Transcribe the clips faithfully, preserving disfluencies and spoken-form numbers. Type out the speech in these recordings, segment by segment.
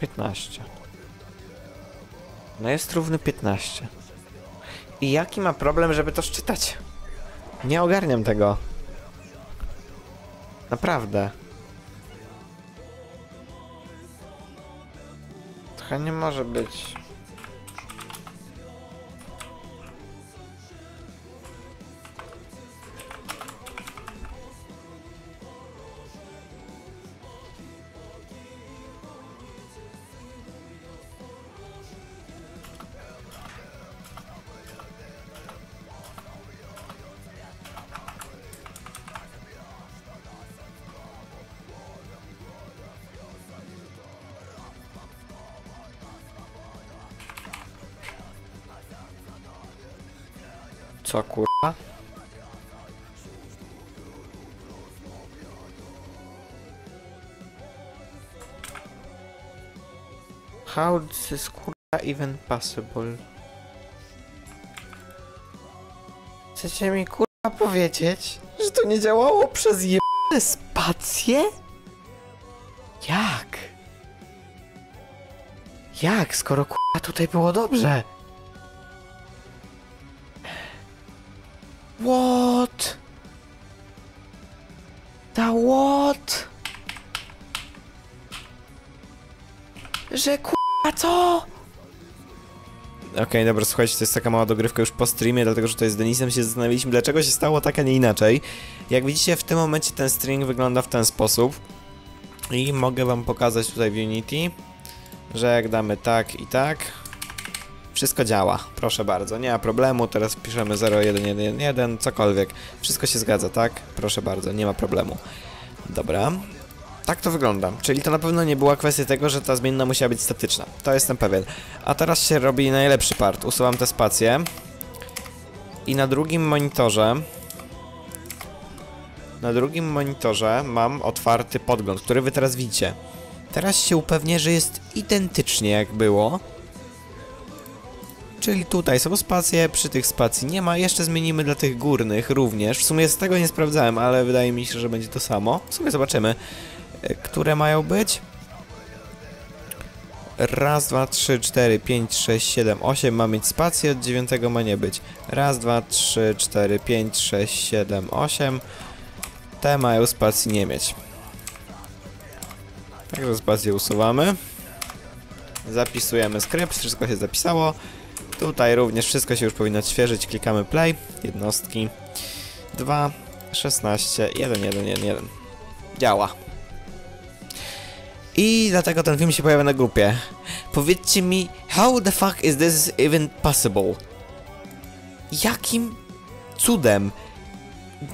piętnaście. No jest równy piętnaście. I jaki ma problem, żeby to szczytać? Nie ogarniam tego. Naprawdę. Trochę nie może być. Co kurwa? How this is kurwa even possible? Chcecie mi kurwa powiedzieć, że to nie działało przez jebane spacje? Jak? Jak, skoro kurwa tutaj było dobrze? What? Ta what? Że k***a co? Okej, okay, dobra, słuchajcie, to jest taka mała dogrywka już po streamie, dlatego że tutaj z Denisem się zastanawialiśmy, dlaczego się stało tak, a nie inaczej. Jak widzicie, w tym momencie ten string wygląda w ten sposób. I mogę wam pokazać tutaj w Unity, że jak damy tak i tak, wszystko działa, proszę bardzo, nie ma problemu, teraz piszemy zero jeden jeden jeden, cokolwiek, wszystko się zgadza, tak? Proszę bardzo, nie ma problemu. Dobra, tak to wygląda, czyli to na pewno nie była kwestia tego, że ta zmienna musiała być statyczna, to jestem pewien. A teraz się robi najlepszy part, usuwam te spacje i na drugim monitorze, na drugim monitorze mam otwarty podgląd, który wy teraz widzicie. Teraz się upewnię, że jest identycznie jak było. Czyli tutaj są spacje, przy tych spacji nie ma, jeszcze zmienimy dla tych górnych również. W sumie z tego nie sprawdzałem, ale wydaje mi się, że będzie to samo. W sumie zobaczymy, które mają być. Raz, dwa, trzy, cztery, pięć, sześć, siedem, osiem ma mieć spację, od dziewiątego ma nie być. Raz, dwa, trzy, cztery, pięć, sześć, siedem, osiem. Te mają spacji nie mieć. Także spację usuwamy. Zapisujemy skrypt, wszystko się zapisało. Tutaj również wszystko się już powinno odświeżyć, klikamy play, jednostki, dwa, szesnaście, jeden, jeden, jeden, jeden. Działa. I dlatego ten film się pojawia na grupie. Powiedzcie mi, how the fuck is this even possible? Jakim cudem?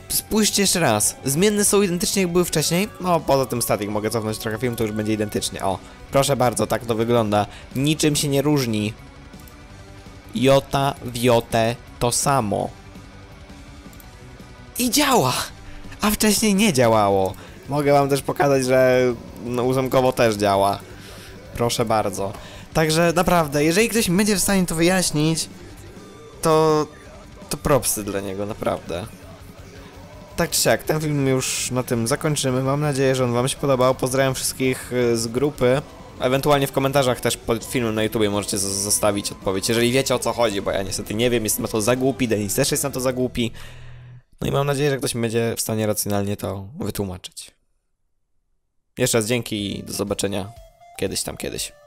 Spójrzcie jeszcze raz, zmienne są identycznie jak były wcześniej, no poza tym static, mogę cofnąć trochę film, to już będzie identycznie, o. Proszę bardzo, tak to wygląda, niczym się nie różni. Jota w jotę to samo. I działa! A wcześniej nie działało. Mogę wam też pokazać, że no, ósemkowo też działa. Proszę bardzo. Także naprawdę, jeżeli ktoś będzie w stanie to wyjaśnić, to... to propsy dla niego, naprawdę. Tak czy siak, ten film już na tym zakończymy. Mam nadzieję, że on wam się podobał. Pozdrawiam wszystkich z grupy. Ewentualnie w komentarzach też pod filmem na YouTubie możecie zostawić odpowiedź, jeżeli wiecie o co chodzi, bo ja niestety nie wiem, jestem na to za głupi, Denis też jest na to za głupi. No i mam nadzieję, że ktoś będzie w stanie racjonalnie to wytłumaczyć. Jeszcze raz dzięki i do zobaczenia kiedyś tam kiedyś.